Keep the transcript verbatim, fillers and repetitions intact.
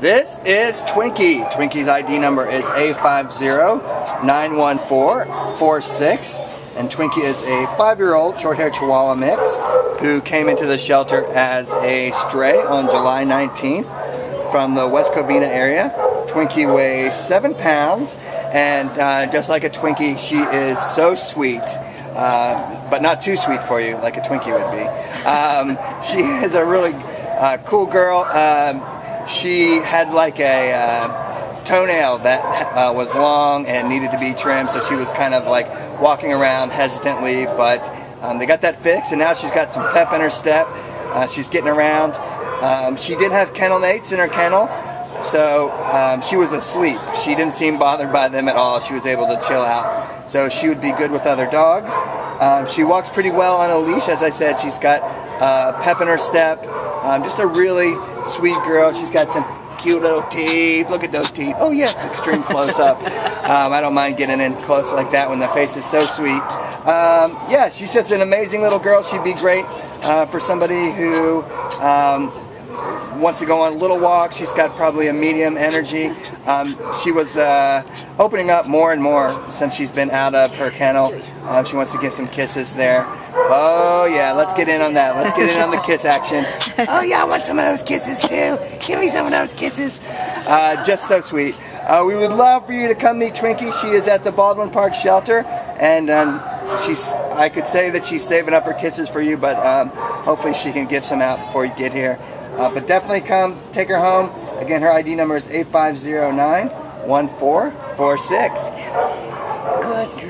This is Twinkie. Twinkie's I D number is A five zero nine one four four six, and Twinkie is a five-year-old short-haired Chihuahua mix who came into the shelter as a stray on July nineteenth from the West Covina area. Twinkie weighs seven pounds, and uh, just like a Twinkie, she is so sweet. Uh, but not too sweet for you, like a Twinkie would be. Um, she is a really uh, cool girl. Um, she had like a uh, toenail that uh, was long and needed to be trimmed, so she was kind of like walking around hesitantly, but um, they got that fixed, and now she's got some pep in her step. Uh, she's getting around. Um, she did have kennel mates in her kennel, so um, she was asleep. She didn't seem bothered by them at all. She was able to chill out. So she would be good with other dogs. Um, she walks pretty well on a leash. As I said, she's got uh, pep in her step. Um, just a really sweet girl. She's got some cute little teeth. Look at those teeth. Oh yeah, extreme close up. Um, I don't mind getting in close like that when the face is so sweet. Um, yeah, she's just an amazing little girl. She'd be great uh, for somebody who um, wants to go on a little walk. She's got probably a medium energy. Um, she was uh, opening up more and more since she's been out of her kennel. Um, she wants to give some kisses there. Oh yeah, let's get in on that. Let's get in on the kiss action. Oh yeah, I want some of those kisses too. Give me some of those kisses. Uh, just so sweet. Uh, we would love for you to come meet Twinkie. She is at the Baldwin Park shelter, and um, she's, I could say that she's saving up her kisses for you, but um, hopefully she can give some out before you get here. Uh, but definitely come, take her home. Again, her I D number is A five zero nine one four four six. Good.